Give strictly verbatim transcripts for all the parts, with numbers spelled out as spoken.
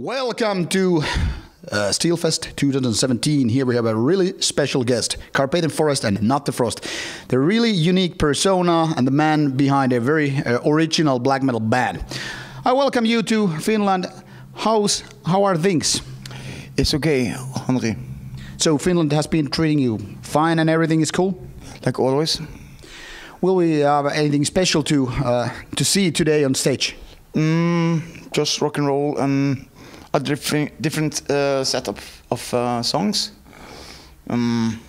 Welcome to uh, Steelfest twenty seventeen. Here we have a really special guest, Carpathian Forest and Nattefrost. The really unique persona and the man behind a very uh, original black metal band. I welcome you to Finland. How's, how are things? It's okay, Henri. So Finland has been treating you fine and everything is cool? Like always. Will we have anything special to, uh, to see today on stage? Mm, just rock and roll and a different, different uh, setup of uh, songs. Um,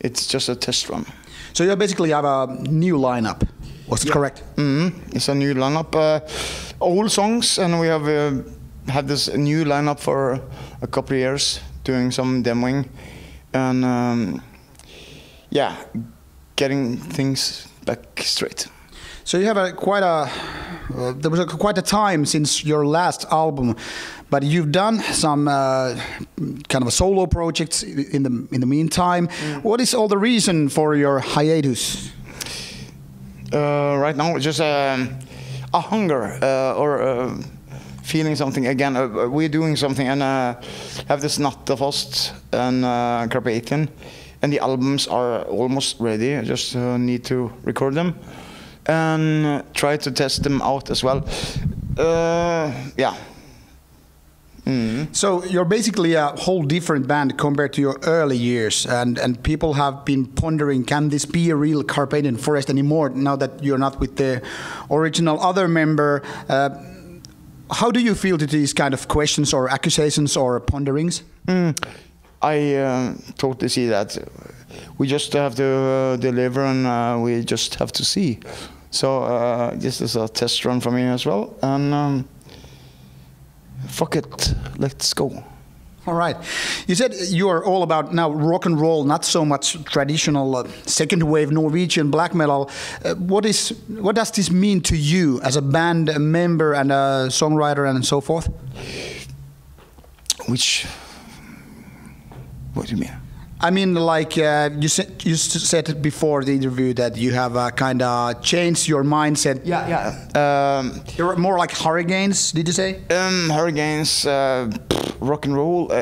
it's just a test run. So you basically have a new lineup, was it yeah. correct? Mm-hmm. It's a new lineup, uh, old songs, and we have uh, had this new lineup for a couple of years, doing some demoing, and um, yeah, getting things back straight. So you have a quite a. Uh, there was a, quite a time since your last album, but you've done some uh, kind of a solo projects in the in the meantime. Mm. What is all the reason for your hiatus? Uh, right now, just a, a hunger uh, or uh, feeling something again. Uh, we're doing something and uh, have this Nattefrost and uh, Carpathian, and the albums are almost ready. I just uh, need to record them. And try to test them out as well. Uh, yeah. Mm. So you're basically a whole different band compared to your early years, and and people have been pondering, can this be a real Carpathian Forest anymore now that you're not with the original other member? Uh, how do you feel to these kind of questions or accusations or ponderings? Mm. I uh, totally see that. We just have to uh, deliver, and uh, we just have to see. So uh, this is a test run for me as well, and um, fuck it, let's go. All right. You said you are all about now rock and roll, not so much traditional uh, second wave Norwegian black metal. Uh, what is what does this mean to you as a band a member and a songwriter and so forth? Which, what do you mean? I mean, like uh, you said, you said before the interview that you have uh, kind of changed your mindset. Yeah, yeah. Um, You're more like hurricanes, did you say? Um, hurricanes, uh, rock and roll, uh,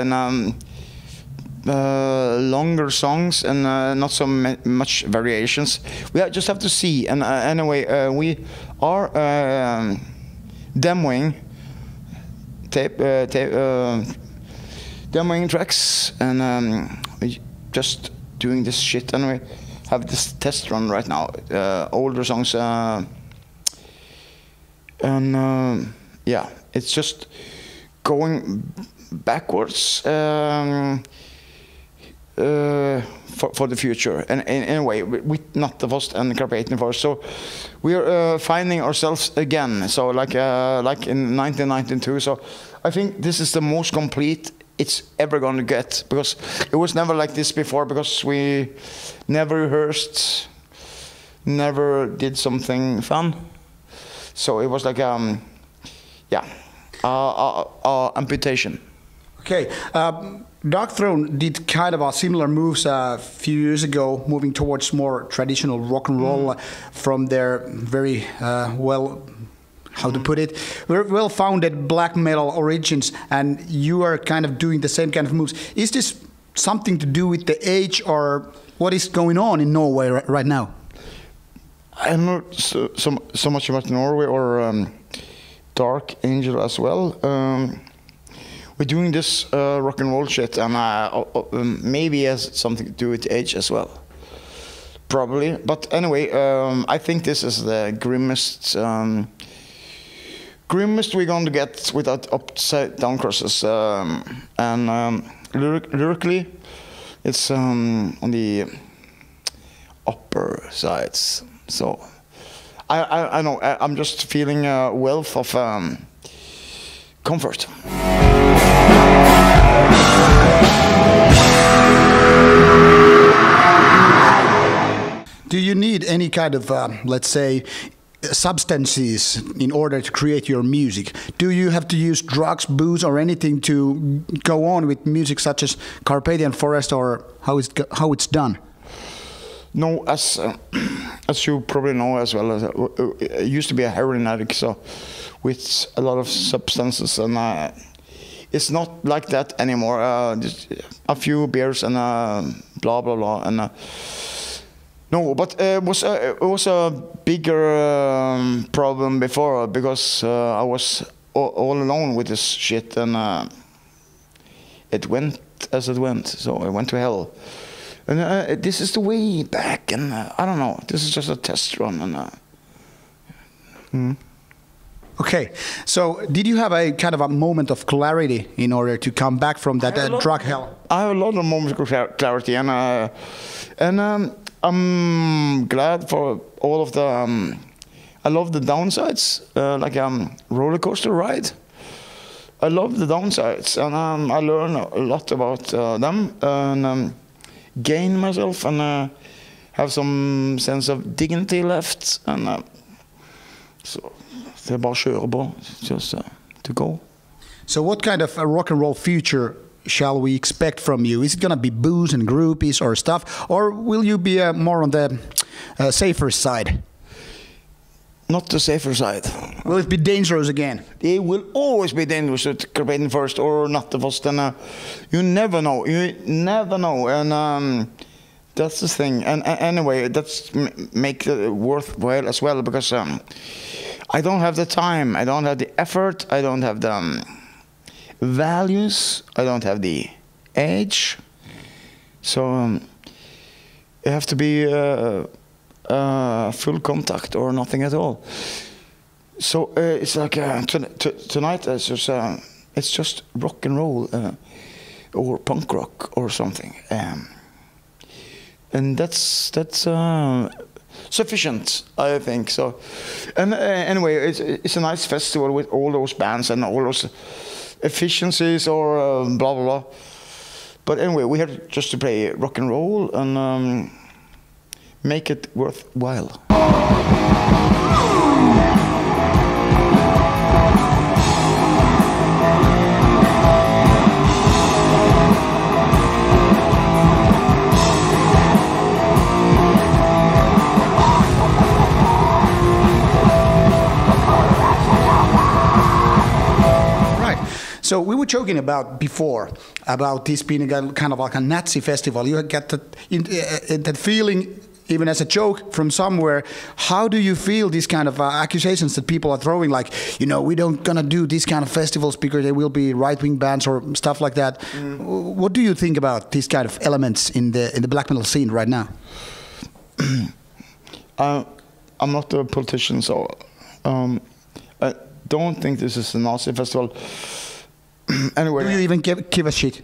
and um, uh, longer songs, and uh, not so much variations. We just have to see. And uh, anyway, uh, we are uh, demoing tape. Uh, tape uh, demoing tracks, and um, just doing this shit, and we have this test run right now. Uh, older songs, uh, and um, yeah, it's just going backwards um, uh, for, for the future. And anyway, with Nattefrost and Carpathian Forest, so we're uh, finding ourselves again. So like uh, like in nineteen ninety-two. So I think this is the most complete it's ever going to get, because it was never like this before, because we never rehearsed, never did something fun. So it was like, um, yeah, uh, uh, uh, amputation. Okay, um, Darkthrone did kind of a similar moves a few years ago, moving towards more traditional rock and roll mm. from their very uh, well, how to put it, well-founded black metal origins, and you are kind of doing the same kind of moves. Is this something to do with the age, or what is going on in Norway right now? I'm not so, so, so much about Norway or um, Dark Angel as well. Um, we're doing this uh, rock and roll shit, and uh, maybe it has something to do with age as well. Probably, but anyway, um, I think this is the grimmest um, grimmest we're going to get without upside down crosses, um, and um, lyric lyrically, it's um, on the upper sides. So I, I, I know I, I'm just feeling a wealth of um, comfort. Do you need any kind of, uh, let's say, substances in order to create your music? Do you have to use drugs, booze, or anything to go on with music such as Carpathian Forest, or how is it, how it's done? No, as uh, as you probably know as well, as, uh, it used to be a heroin addict, so with a lot of substances, and uh, it's not like that anymore. Uh, just a few beers and uh, blah blah blah, and uh, no, but uh, it was a, it was a bigger um, problem before, because uh, I was all, all alone with this shit, and uh, it went as it went. So it went to hell. And uh, this is the way back, and uh, I don't know. This is just a test run, and. Uh, mm. Okay, so did you have a kind of a moment of clarity in order to come back from that uh, drug hell? I have a lot of moments of clarity, and uh, and um, I'm glad for all of the. Um, I love the downsides, uh, like a um, roller coaster ride. I love the downsides, and um, I learn a lot about uh, them, and um, gain myself, and uh, have some sense of dignity left, and uh, so. Det är bara att köra på, just uh, to go. So what kind of a rock and roll future shall we expect from you? Is it going to be booze and groupies or stuff, or will you be uh, more on the uh, safer side? Not the safer side. Will it be dangerous again? It will always be dangerous at Carpathian Forest or Nattefrost, and uh, you never know. You never know, and um, that's the thing. And uh, anyway, that's make it worthwhile as well, because. Um, I don't have the time, I don't have the effort, I don't have the um, values, I don't have the age. So um, you have to be uh, uh, full contact or nothing at all. So uh, it's like uh, tonight it's just, uh, it's just rock and roll uh, or punk rock or something. Um, and that's... that's uh, sufficient, I think so. And uh, anyway, it's, it's a nice festival with all those bands and all those efficiencies or uh, blah blah blah. But anyway, we had just to play rock and roll and um, make it worthwhile. So we were joking about before, about this being kind of like a Nazi festival. You get that, uh, that feeling, even as a joke, from somewhere. How do you feel these kind of uh, accusations that people are throwing, like, you know, we don't gonna do these kind of festivals because there will be right-wing bands or stuff like that. Mm. What do you think about these kind of elements in the, in the black metal scene right now? uh, I'm not a politician, so um, I don't think this is a Nazi festival. Anyway, do you even give, give a shit?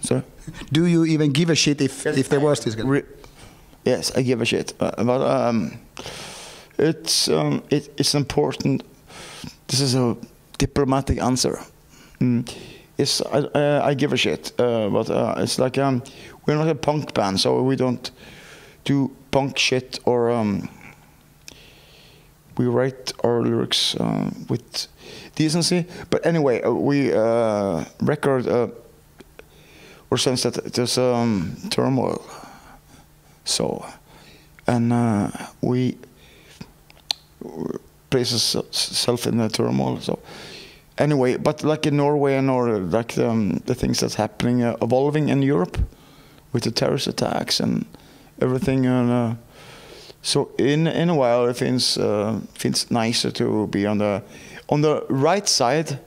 Sorry? Do you even give a shit if, yes, if there was this guy? Yes, I give a shit. Uh, but um, it's, um, it, it's important. This is a diplomatic answer. Mm. It's, I, uh, I give a shit. Uh, but uh, it's like um, we're not a punk band, so we don't do punk shit, or um, we write our lyrics uh, with... decency, but anyway, uh, we uh, record uh, or sense that there's um, turmoil. So, and uh, we place ourselves in the turmoil. So, anyway, but like in Norway and or like the, um, the things that's happening, uh, evolving in Europe with the terrorist attacks and everything. And uh, so, in in a while, it feels uh, feels nicer to be on the on the right side,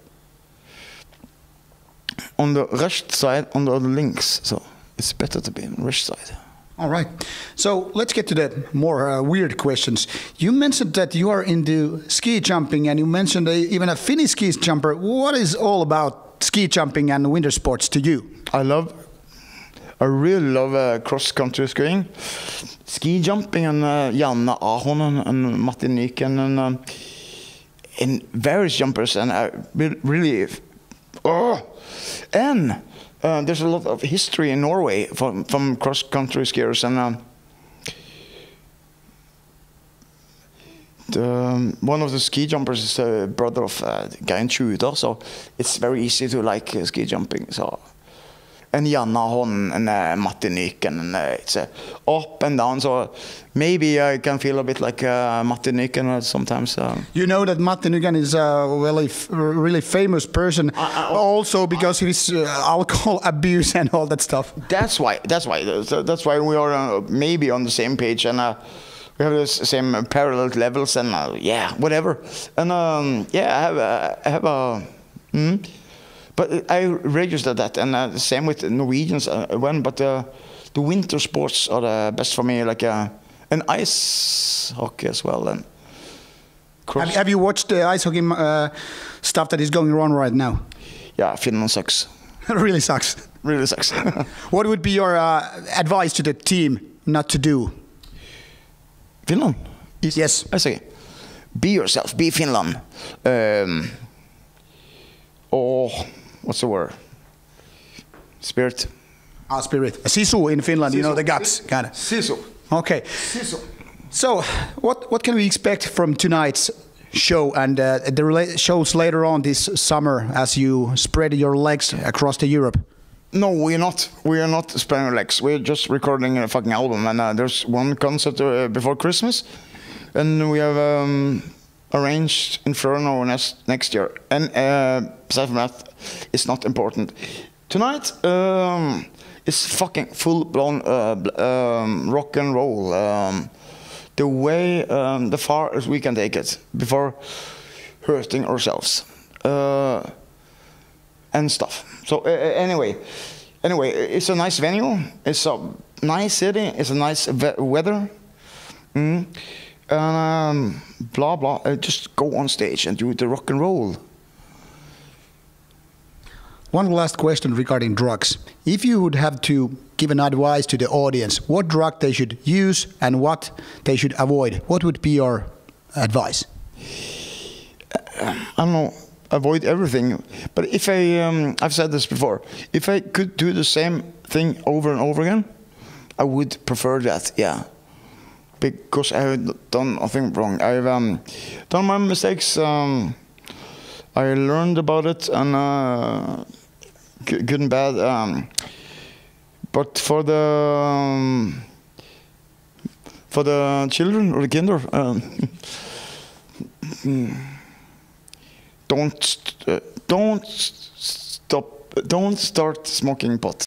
on the left side, on the other links. So it's better to be on the left side. All right. So let's get to the more uh, weird questions. You mentioned that you are into ski jumping, and you mentioned a, even a Finnish ski jumper. What is all about ski jumping and winter sports to you? I love, I really love uh, cross-country skiing, ski jumping, and uh, Janne Ahonen and Matti Nykänen. And, uh, in various jumpers, and I really, oh, and uh, there's a lot of history in Norway from, from cross-country skiers, and um, the, um, one of the ski jumpers is a brother of uh, the guy in Tudor, so it's very easy to like uh, ski jumping. So, and Janne Ahonen and uh, Matti Nykänen. Uh, it's uh, up and down, so maybe I can feel a bit like uh, Matti Nykänen sometimes. Uh. You know that Matti Nykänen is a really, f really famous person, uh, uh, also because uh, of his uh, alcohol abuse and all that stuff. That's why. That's why. That's why we are uh, maybe on the same page and. Uh, We have the same parallel levels and uh, yeah, whatever. And um, yeah, I have a, I have a hmm? But I registered that, and uh, the same with Norwegians. Uh, when but uh, the winter sports are the best for me, like uh, an ice hockey as well. And have, have you watched the ice hockey uh, stuff that is going on right now? Yeah, Finland sucks. Really sucks. Really sucks. What would be your uh, advice to the team not to do? Finland? Yes. I say, be yourself, be Finland. Um, oh, what's the word? Spirit. Ah, spirit. Sisu in Finland, sisu. You know, the guts, kind of. Sisu. Okay. Sisu. So, what, what can we expect from tonight's show and uh, the rela shows later on this summer as you spread your legs across the Europe? No, we're not. We are not spreading legs. We're just recording a fucking album, and uh, there's one concert uh, before Christmas, and we have um, arranged Inferno next next year. And uh, aside from that, it's not important. Tonight um, is fucking full-blown uh, um, rock and roll. Um, the way, um, the far as we can take it before hurting ourselves. Uh, And stuff. So uh, anyway, anyway, it's a nice venue. It's a nice city. It's a nice ve weather. Mm. Um, blah blah. Uh, just go on stage and do the rock and roll. One last question regarding drugs. If you would have to give an advice to the audience, what drug they should use and what they should avoid, what would be your advice? Uh, I don't know. Avoid everything, but if I, um, I've said this before, if I could do the same thing over and over again, I would prefer that, yeah, because I have done nothing wrong. I've um, done my mistakes, um, I learned about it, and uh, good and bad, um, but for the um, for the children or the kinder, um, Don't, uh, don't stop, don't start smoking pot.